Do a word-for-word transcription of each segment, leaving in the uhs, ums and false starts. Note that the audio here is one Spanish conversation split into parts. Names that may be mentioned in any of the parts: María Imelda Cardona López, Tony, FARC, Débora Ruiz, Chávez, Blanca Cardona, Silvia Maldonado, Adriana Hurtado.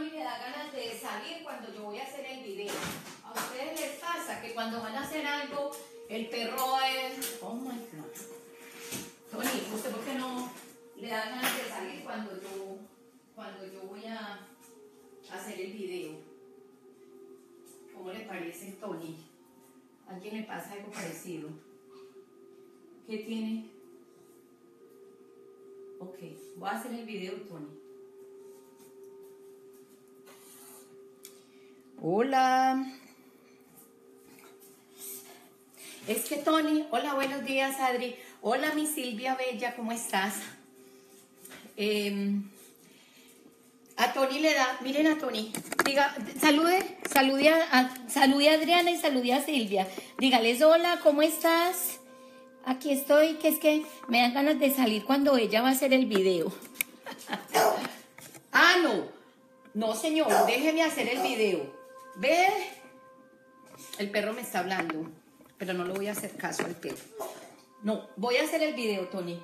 mí me da ganas de salir cuando yo voy a hacer el video. ¿A ustedes les pasa que cuando van a hacer algo, el perro es... oh my God. Tony, ¿usted por qué no le da ganas de salir cuando yo, cuando yo voy a hacer el video? ¿Cómo le parece, Tony? ¿A quién le pasa algo parecido? ¿Qué tiene? Ok, voy a hacer el video, Tony. Hola. Es que Tony, hola, buenos días, Adri. Hola, mi Silvia Bella, ¿cómo estás? Eh, a Tony le da, miren a Tony, diga, salude, salude a, a, salude a Adriana y salude a Silvia. Dígales, hola, ¿cómo estás? Aquí estoy, que es que me dan ganas de salir cuando ella va a hacer el video. Ah, no, no señor, déjeme hacer el video. Ve, el perro me está hablando, pero no le voy a hacer caso al perro. No, voy a hacer el video, Tony.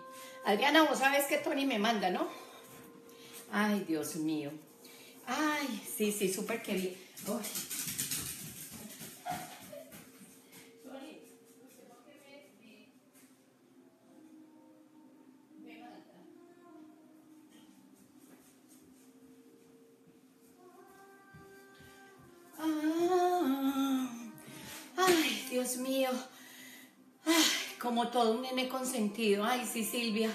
Adriana, vos sabes que Tony me manda, ¿no? Ay, Dios mío. Ay, sí, sí, súper querido. Oh. Tony, ¿usted por qué me, me manda? Ah, ay, Dios mío. Ay, como todo un nene consentido. Ay, sí, Silvia.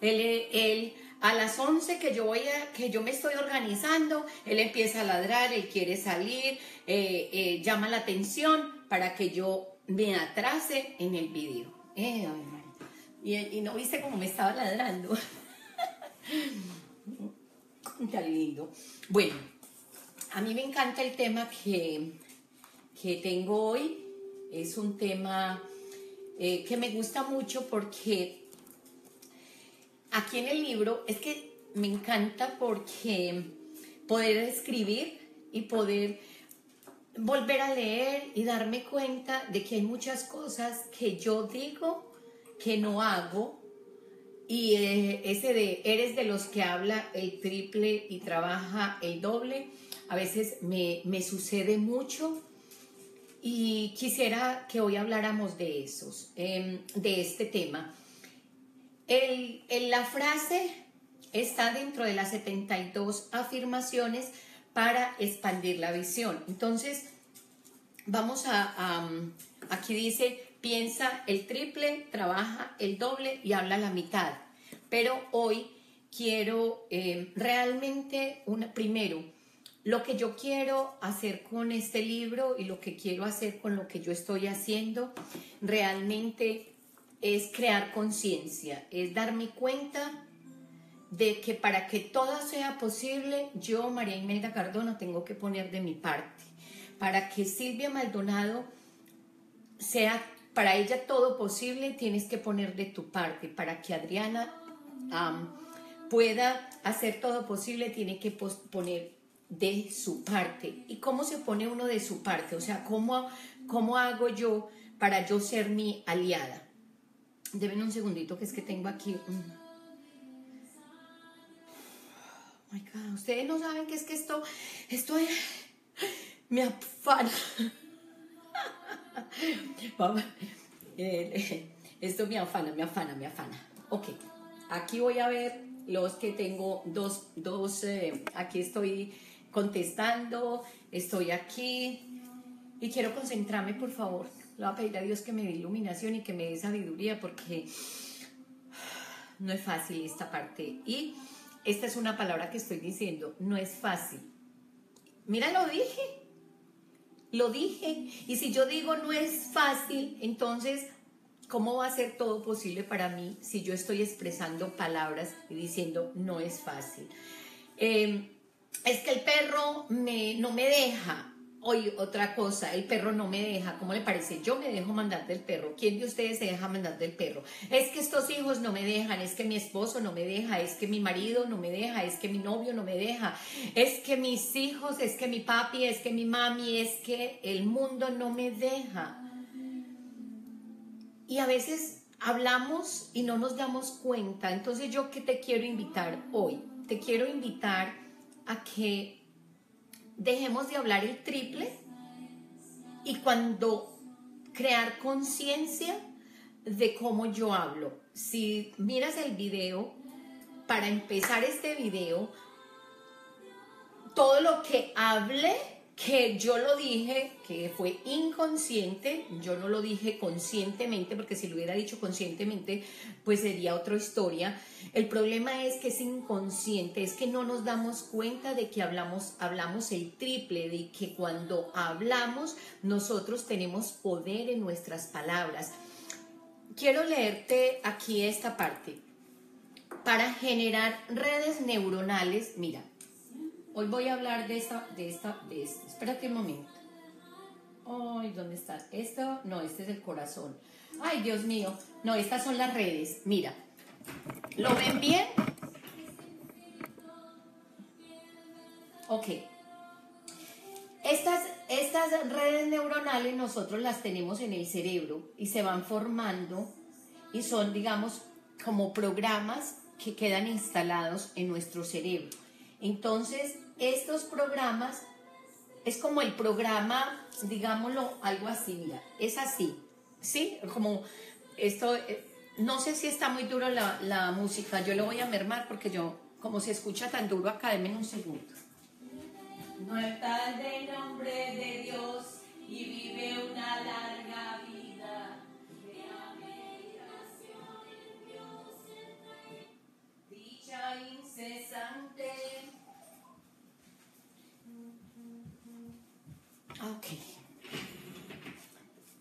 Él, él a las once que yo, voy a, que yo me estoy organizando, él empieza a ladrar, él quiere salir, eh, eh, llama la atención para que yo me atrase en el video. Eh, y, y no viste cómo me estaba ladrando. Está lindo. Bueno, a mí me encanta el tema que, que tengo hoy. Es un tema eh, que me gusta mucho porque... aquí en el libro, es que me encanta porque poder escribir y poder volver a leer y darme cuenta de que hay muchas cosas que yo digo que no hago, y eh, ese de eres de los que habla el triple y trabaja el doble, a veces me, me sucede mucho, y quisiera que hoy habláramos de esos, eh, de este tema. El, el, la frase está dentro de las setenta y dos afirmaciones para expandir la visión. Entonces, vamos a, a, aquí dice, piensa el triple, trabaja el doble y habla la mitad. Pero hoy quiero eh, realmente, una, primero, lo que yo quiero hacer con este libro y lo que quiero hacer con lo que yo estoy haciendo, realmente... es crear conciencia, es darme cuenta de que para que todo sea posible, yo, María Imelda Cardona, tengo que poner de mi parte. Para que Silvia Maldonado sea, para ella todo posible, tienes que poner de tu parte. Para que Adriana um, pueda hacer todo posible, tiene que poner de su parte. ¿Y cómo se pone uno de su parte? O sea, ¿cómo, cómo hago yo para yo ser mi aliada? Deben un segundito, que es que tengo aquí. Oh my God, ustedes no saben que es que esto, esto es, me afana. Esto me afana, me afana, me afana. Ok, aquí voy a ver los que tengo, dos, dos, eh, aquí estoy contestando, estoy aquí y quiero concentrarme, por favor. Le voy a pedir a Dios que me dé iluminación y que me dé sabiduría, porque no es fácil esta parte. Y esta es una palabra que estoy diciendo, no es fácil. Mira, lo dije, lo dije. Y si yo digo no es fácil, entonces, ¿cómo va a ser todo posible para mí si yo estoy expresando palabras y diciendo no es fácil? Eh, es que el perro me, no me deja. Hoy otra cosa, el perro no me deja, ¿cómo le parece? Yo me dejo mandar del perro. ¿Quién de ustedes se deja mandar del perro? Es que estos hijos no me dejan, es que mi esposo no me deja, es que mi marido no me deja, es que mi novio no me deja, es que mis hijos, es que mi papi, es que mi mami, es que el mundo no me deja. Y a veces hablamos y no nos damos cuenta. Entonces, ¿yo qué te quiero invitar hoy? Te quiero invitar a que dejemos de hablar el triple y cuando crear conciencia de cómo yo hablo. Si miras el video, para empezar este video, todo lo que hablé, que yo lo dije, que fue inconsciente, yo no lo dije conscientemente, porque si lo hubiera dicho conscientemente, pues sería otra historia. El problema es que es inconsciente, es que no nos damos cuenta de que hablamos, hablamos el triple, de que cuando hablamos nosotros tenemos poder en nuestras palabras. Quiero leerte aquí esta parte. Para generar redes neuronales, mira, hoy voy a hablar de esta, de esta, de esta. Espérate un momento. Ay, ¿dónde está? Esto, no, este es el corazón. Ay, Dios mío. No, estas son las redes. Mira. ¿Lo ven bien? Ok. Estas, estas redes neuronales nosotros las tenemos en el cerebro y se van formando y son, digamos, como programas que quedan instalados en nuestro cerebro. Entonces, estos programas, es como el programa, digámoslo, algo así, mira, es así, ¿sí? Como esto, no sé si está muy duro la, la música, yo lo voy a mermar porque yo, como se escucha tan duro acá, denme un segundo. No está el nombre de Dios y vive una larga vida. De meditación en Dios se trae dicha incesante. Ok,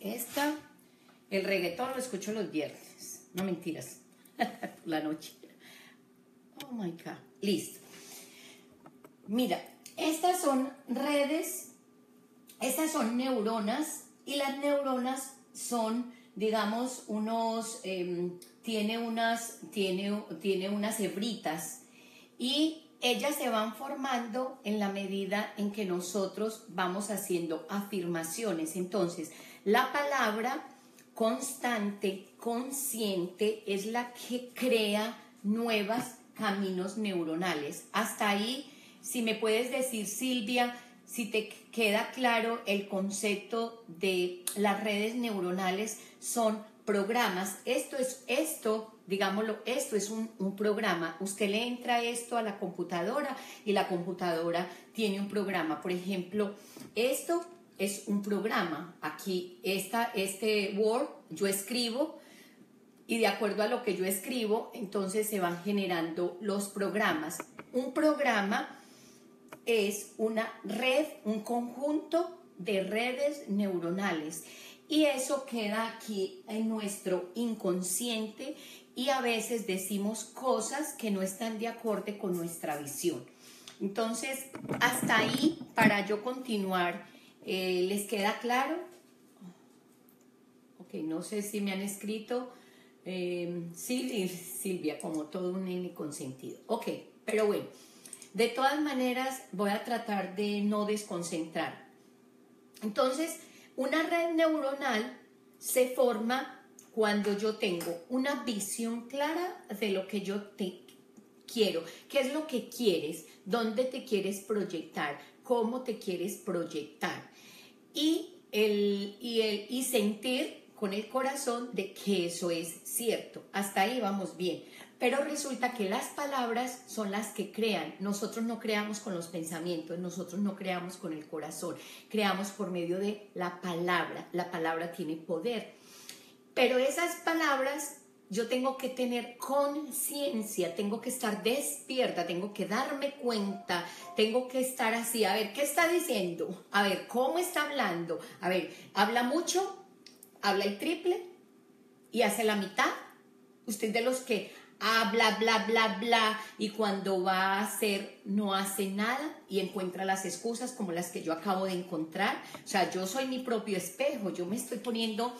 esta, el reggaetón lo escucho los viernes, no mentiras, la noche, oh my God, listo, mira, estas son redes, estas son neuronas y las neuronas son, digamos, unos, eh, tiene, unas, tiene, tiene unas hebritas y ellas se van formando en la medida en que nosotros vamos haciendo afirmaciones. Entonces, la palabra constante, consciente, es la que crea nuevos caminos neuronales. Hasta ahí, si me puedes decir, Silvia, si te queda claro el concepto de las redes neuronales, son programas. Esto es esto. Digámoslo, esto es un, un programa, usted le entra esto a la computadora y la computadora tiene un programa, por ejemplo, esto es un programa, aquí está este Word, yo escribo y de acuerdo a lo que yo escribo, entonces se van generando los programas. Un programa es una red, un conjunto de redes neuronales y eso queda aquí en nuestro inconsciente. Y a veces decimos cosas que no están de acorde con nuestra visión. Entonces, hasta ahí, para yo continuar, eh, ¿les queda claro? Ok, no sé si me han escrito. Eh, Silvia, Silvia, como todo un nene consentido. Ok, pero bueno, de todas maneras voy a tratar de no desconcentrar. Entonces, una red neuronal se forma cuando yo tengo una visión clara de lo que yo te quiero, qué es lo que quieres, dónde te quieres proyectar, cómo te quieres proyectar y, el, y, el, y sentir con el corazón de que eso es cierto. Hasta ahí vamos bien, pero resulta que las palabras son las que crean. Nosotros no creamos con los pensamientos, nosotros no creamos con el corazón, creamos por medio de la palabra. La palabra tiene poder. Pero esas palabras yo tengo que tener conciencia, tengo que estar despierta, tengo que darme cuenta, tengo que estar así, a ver, ¿qué está diciendo? A ver, ¿cómo está hablando? A ver, ¿habla mucho? ¿Habla el triple? ¿Y hace la mitad? Usted es de los que habla, bla, bla, bla, y cuando va a hacer, no hace nada y encuentra las excusas como las que yo acabo de encontrar. O sea, yo soy mi propio espejo, yo me estoy poniendo...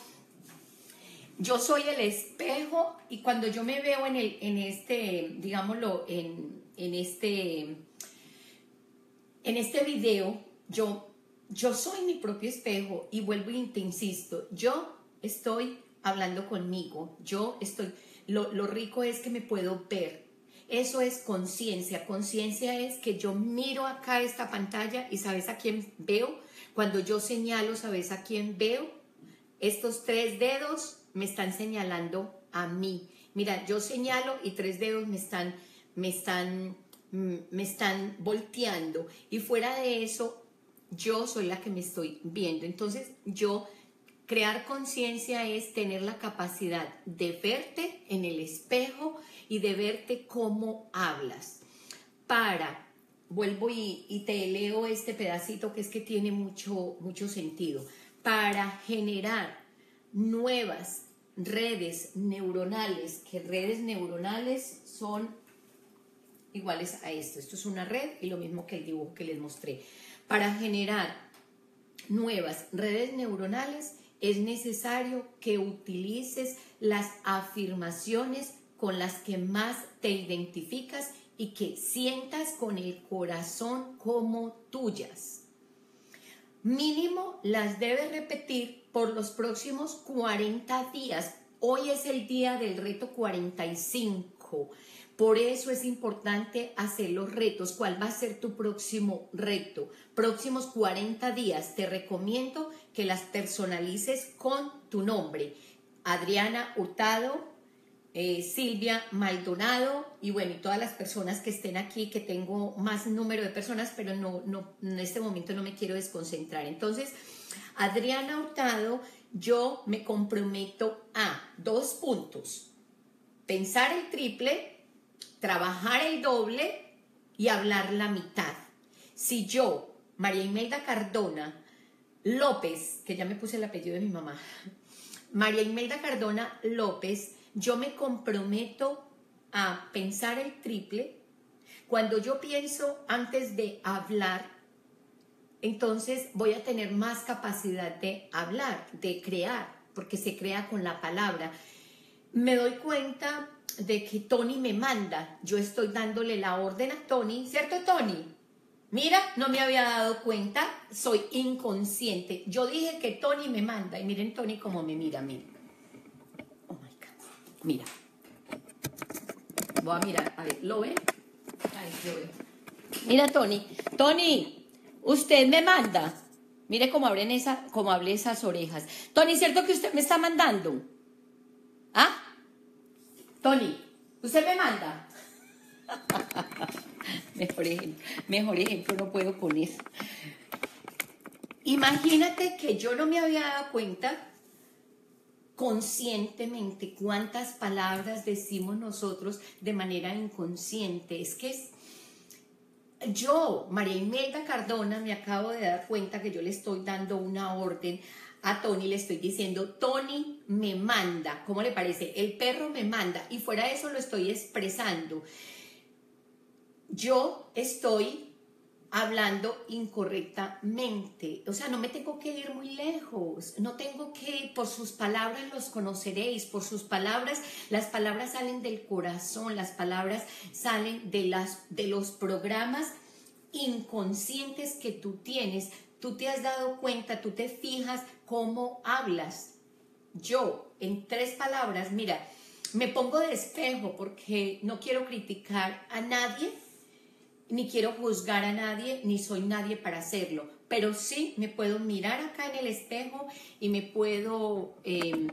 Yo soy el espejo y cuando yo me veo en, el, en este, digámoslo, en, en, este, en este video, yo, yo soy mi propio espejo y vuelvo y te insisto, yo estoy hablando conmigo, yo estoy, lo, lo rico es que me puedo ver Eso es conciencia. Conciencia es que yo miro acá esta pantalla y ¿sabes a quién veo? Cuando yo señalo, ¿sabes a quién veo? Estos tres dedos me están señalando a mí. Mira, yo señalo y tres dedos me están, me están, me están volteando. Y fuera de eso, yo soy la que me estoy viendo. Entonces, yo crear conciencia es tener la capacidad de verte en el espejo y de verte cómo hablas. Para, vuelvo y, y te leo este pedacito que es que tiene mucho, mucho sentido. Para generar nuevas redes neuronales, que redes neuronales son iguales a esto. Esto es una red y lo mismo que el dibujo que les mostré. Para generar nuevas redes neuronales es necesario que utilices las afirmaciones con las que más te identificas y que sientas con el corazón como tuyas. Mínimo las debes repetir por los próximos cuarenta días. Hoy es el día del reto cuarenta y cinco. Por eso es importante hacer los retos. ¿Cuál va a ser tu próximo reto? Próximos cuarenta días. Te recomiendo que las personalices con tu nombre. Adriana Hurtado, eh, Silvia Maldonado y bueno, y todas las personas que estén aquí, que tengo más número de personas, pero no, no, en este momento no me quiero desconcentrar. Entonces, Adriana Hurtado, yo me comprometo a dos puntos. Pensar el triple, trabajar el doble y hablar la mitad. Si yo, María Imelda Cardona López, que ya me puse el apellido de mi mamá, María Imelda Cardona López, yo me comprometo a pensar el triple. Cuando yo pienso antes de hablar, entonces voy a tener más capacidad de hablar, de crear, porque se crea con la palabra. Me doy cuenta de que Tony me manda, yo estoy dándole la orden a Tony, ¿cierto Tony? Mira, no me había dado cuenta, soy inconsciente, yo dije que Tony me manda y miren Tony cómo me mira, miren. Oh my God, mira, voy a mirar, a ver, ¿lo ven? Ahí lo veo. Mira Tony, Tony, usted me manda, mire cómo abren esa, cómo hablé esas orejas. Tony, ¿cierto que usted me está mandando? ¿Ah? Tony, ¿usted me manda? mejor, ejemplo, mejor ejemplo, no puedo con eso. Imagínate que yo no me había dado cuenta conscientemente cuántas palabras decimos nosotros de manera inconsciente. Es que es, yo, María Imelda Cardona, me acabo de dar cuenta que yo le estoy dando una orden a Tony, le estoy diciendo, Tony me manda, ¿cómo le parece? El perro me manda, y fuera de eso lo estoy expresando. Yo estoy hablando incorrectamente, o sea, no me tengo que ir muy lejos, no tengo que ir, por sus palabras los conoceréis, por sus palabras, las palabras salen del corazón, las palabras salen de, las, de los programas inconscientes que tú tienes. Tú te has dado cuenta, tú te fijas cómo hablas. Yo, en tres palabras, mira, me pongo de espejo porque no quiero criticar a nadie, ni quiero juzgar a nadie, ni soy nadie para hacerlo. Pero sí me puedo mirar acá en el espejo y me puedo, eh,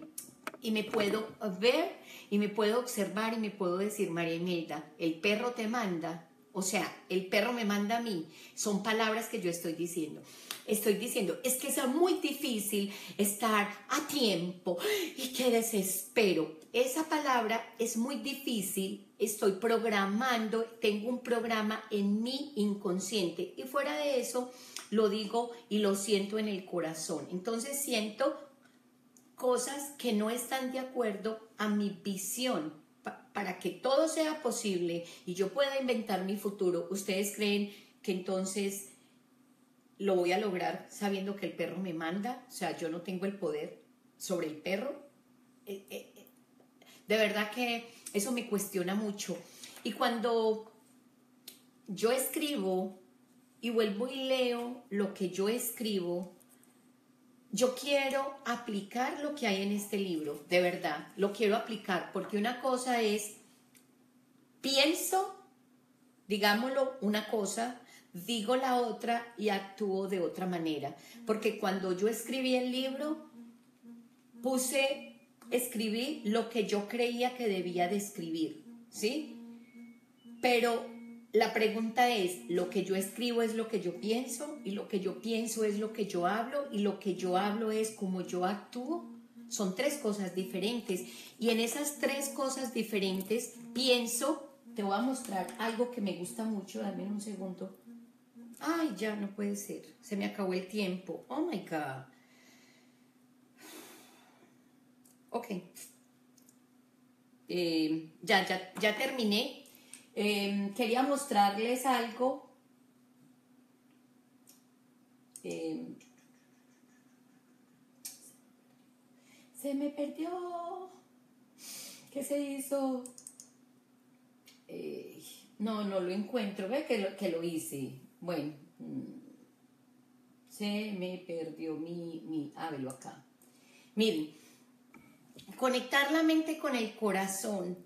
y me puedo ver y me puedo observar y me puedo decir, María Imelda, el perro te manda. O sea, el perro me manda a mí. Son palabras que yo estoy diciendo. Estoy diciendo, es que es muy difícil estar a tiempo y qué desespero. Esa palabra es muy difícil. Estoy programando, tengo un programa en mi inconsciente. Y fuera de eso, lo digo y lo siento en el corazón. Entonces siento cosas que no están de acuerdo a mi visión. Para que todo sea posible y yo pueda inventar mi futuro, ¿ustedes creen que entonces lo voy a lograr sabiendo que el perro me manda? O sea, yo no tengo el poder sobre el perro. Eh, eh, eh. De verdad que eso me cuestiona mucho. Y cuando yo escribo y vuelvo y leo lo que yo escribo, yo quiero aplicar lo que hay en este libro, de verdad, lo quiero aplicar, porque una cosa es Pienso, digámoslo, una cosa, digo la otra y actúo de otra manera. Porque cuando yo escribí el libro, puse, escribí lo que yo creía que debía de escribir, ¿sí? Pero la pregunta es, ¿lo que yo escribo es lo que yo pienso? ¿Y lo que yo pienso es lo que yo hablo? ¿Y lo que yo hablo es como yo actúo? Son tres cosas diferentes. Y en esas tres cosas diferentes, pienso, te voy a mostrar algo que me gusta mucho, dame un segundo. Ay, ya, no puede ser, se me acabó el tiempo. Oh my God. Ok. Eh, ya, ya, ya terminé. Eh, quería mostrarles algo. Eh, se me perdió. ¿Qué se hizo? Eh, no, no lo encuentro. Ve que lo, que lo hice. Bueno. Se me perdió mi... mi ah, velo acá. Miren. Conectar la mente con el corazón.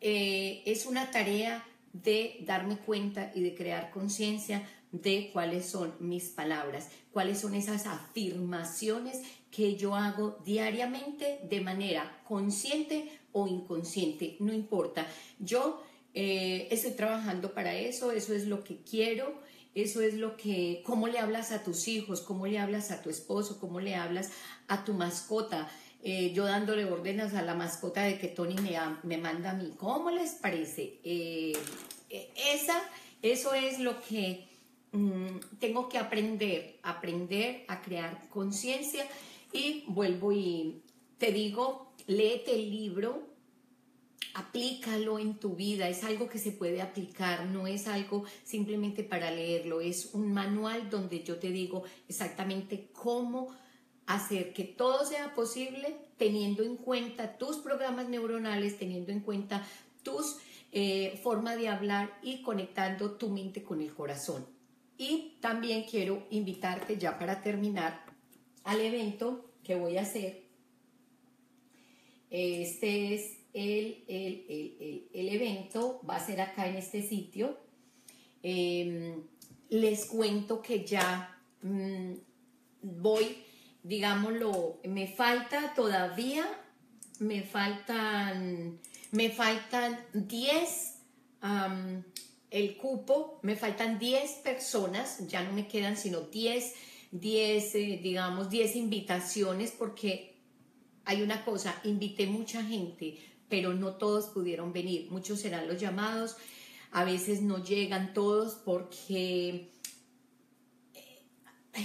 Eh, es una tarea de darme cuenta y de crear conciencia de cuáles son mis palabras, cuáles son esas afirmaciones que yo hago diariamente de manera consciente o inconsciente, no importa. Yo eh, estoy trabajando para eso, eso es lo que quiero, eso es lo que, cómo le hablas a tus hijos, cómo le hablas a tu esposo, cómo le hablas a tu mascota. Eh, yo dándole órdenes a la mascota de que Tony me, me manda a mí. ¿Cómo les parece? Eh, esa, eso es lo que mmm, tengo que aprender, aprender a crear conciencia. Y vuelvo y te digo, léete el libro, aplícalo en tu vida. Es algo que se puede aplicar, no es algo simplemente para leerlo. Es un manual donde yo te digo exactamente cómo hacer que todo sea posible teniendo en cuenta tus programas neuronales, teniendo en cuenta tus eh, forma de hablar y conectando tu mente con el corazón. Y también quiero invitarte ya para terminar al evento que voy a hacer. Este es el, el, el, el, el evento, va a ser acá en este sitio. Eh, les cuento que ya mmm, voy... Digámoslo, me falta todavía, me faltan, me faltan diez, um, el cupo, me faltan diez personas, ya no me quedan sino diez, diez, eh, digamos, diez invitaciones, porque hay una cosa, invité mucha gente, pero no todos pudieron venir, muchos serán los llamados, a veces no llegan todos porque...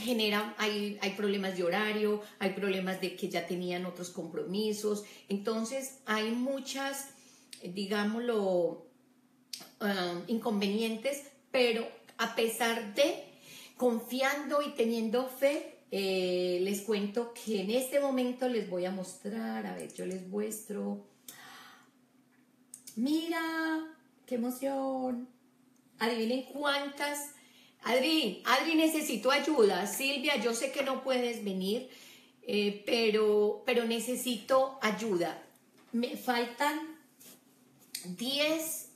genera, hay, hay problemas de horario, hay problemas de que ya tenían otros compromisos, entonces hay muchas, digámoslo, uh, inconvenientes, pero a pesar de, confiando y teniendo fe, eh, les cuento que en este momento les voy a mostrar, a ver, yo les muestro, mira, qué emoción, adivinen cuántas. Adri, Adri, necesito ayuda. Silvia, yo sé que no puedes venir, eh, pero, pero necesito ayuda. Me faltan diez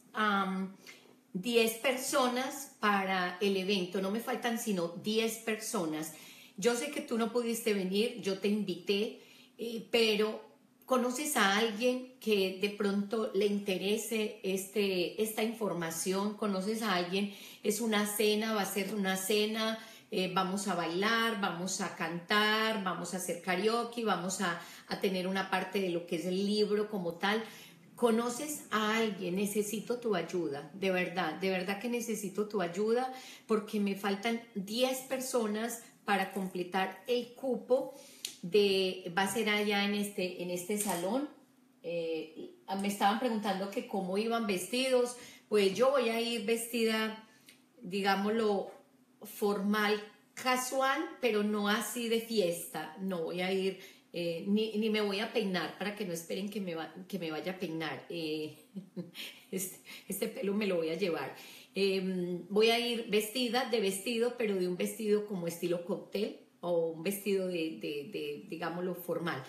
personas para el evento. No me faltan sino diez personas. Yo sé que tú no pudiste venir, yo te invité, eh, pero ¿conoces a alguien que de pronto le interese este, esta información? ¿Conoces a alguien? Es una cena, va a ser una cena, eh, vamos a bailar, vamos a cantar, vamos a hacer karaoke, vamos a, a tener una parte de lo que es el libro como tal. ¿Conoces a alguien? Necesito tu ayuda, de verdad, de verdad que necesito tu ayuda porque me faltan diez personas para completar el cupo. De, va a ser allá en este, en este salón. Eh, me estaban preguntando que cómo iban vestidos. Pues yo voy a ir vestida, digámoslo, formal, casual, pero no así de fiesta. No voy a ir, eh, ni, ni me voy a peinar, para que no esperen que me, va, que me vaya a peinar. Eh, este, este pelo me lo voy a llevar. Eh, voy a ir vestida de vestido, pero de un vestido como estilo cóctel, o un vestido de, de, de digámoslo, formal.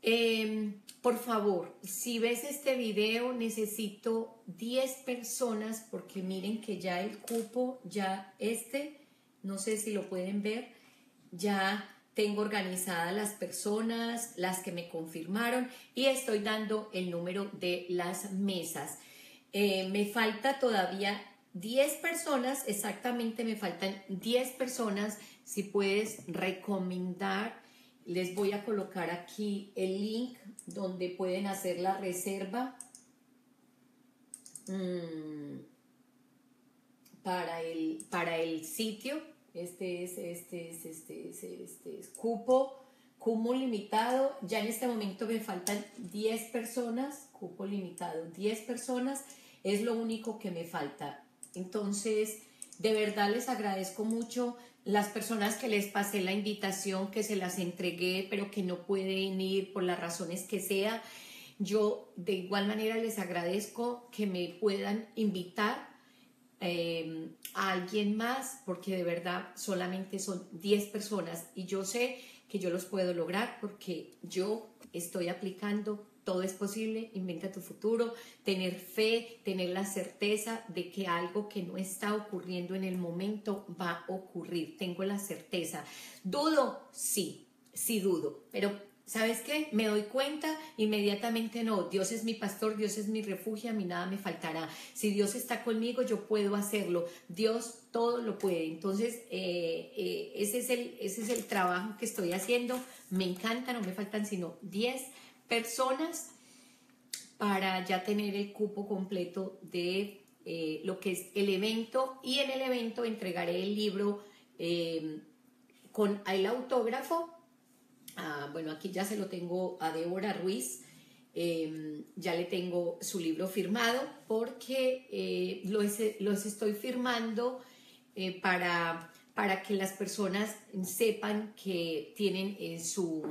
Eh, Por favor, si ves este video, necesito diez personas porque miren que ya el cupo, ya este, no sé si lo pueden ver, ya tengo organizadas las personas, las que me confirmaron y estoy dando el número de las mesas. Eh, me falta todavía diez personas, exactamente me faltan diez personas. Si puedes recomendar, les voy a colocar aquí el link donde pueden hacer la reserva mmm, para, el, para el sitio. Este es, este es, este es, este es, cupo, cupo limitado. Ya en este momento me faltan diez personas, cupo limitado, diez personas. Es lo único que me falta. Entonces, de verdad les agradezco mucho las personas que les pasé la invitación, que se las entregué, pero que no pueden ir por las razones que sea. Yo de igual manera les agradezco que me puedan invitar eh, a alguien más, porque de verdad solamente son diez personas y yo sé que yo los puedo lograr porque yo estoy aplicando. Todo es posible, inventa tu futuro, tener fe, tener la certeza de que algo que no está ocurriendo en el momento va a ocurrir. Tengo la certeza. ¿Dudo? Sí, sí dudo. Pero, ¿sabes qué? Me doy cuenta, inmediatamente no. Dios es mi pastor, Dios es mi refugio, a mí nada me faltará. Si Dios está conmigo, yo puedo hacerlo. Dios todo lo puede. Entonces, eh, eh, ese es el, ese es el trabajo que estoy haciendo. Me encanta, no me faltan sino diez personas para ya tener el cupo completo de eh, lo que es el evento, y en el evento entregaré el libro eh, con el autógrafo. Ah, bueno, aquí ya se lo tengo a Débora Ruiz, eh, ya le tengo su libro firmado porque eh, los, los estoy firmando eh, para, para que las personas sepan que tienen eh, su,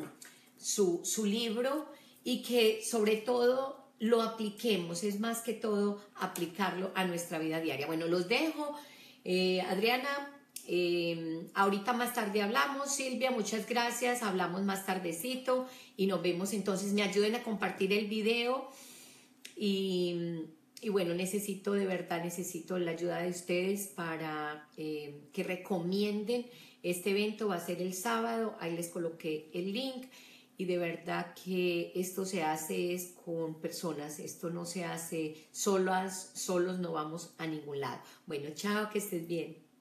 su, su libro. Y que sobre todo lo apliquemos, es más que todo aplicarlo a nuestra vida diaria. Bueno, los dejo. Eh, Adriana, eh, ahorita más tarde hablamos. Silvia, muchas gracias. Hablamos más tardecito y nos vemos. Entonces me ayuden a compartir el video. Y, y bueno, necesito de verdad, necesito la ayuda de ustedes para eh, que recomienden este evento. Va a ser el sábado. Ahí les coloqué el link. Y de verdad que esto se hace es con personas, esto no se hace solas, solos no vamos a ningún lado. Bueno, chao, que estés bien.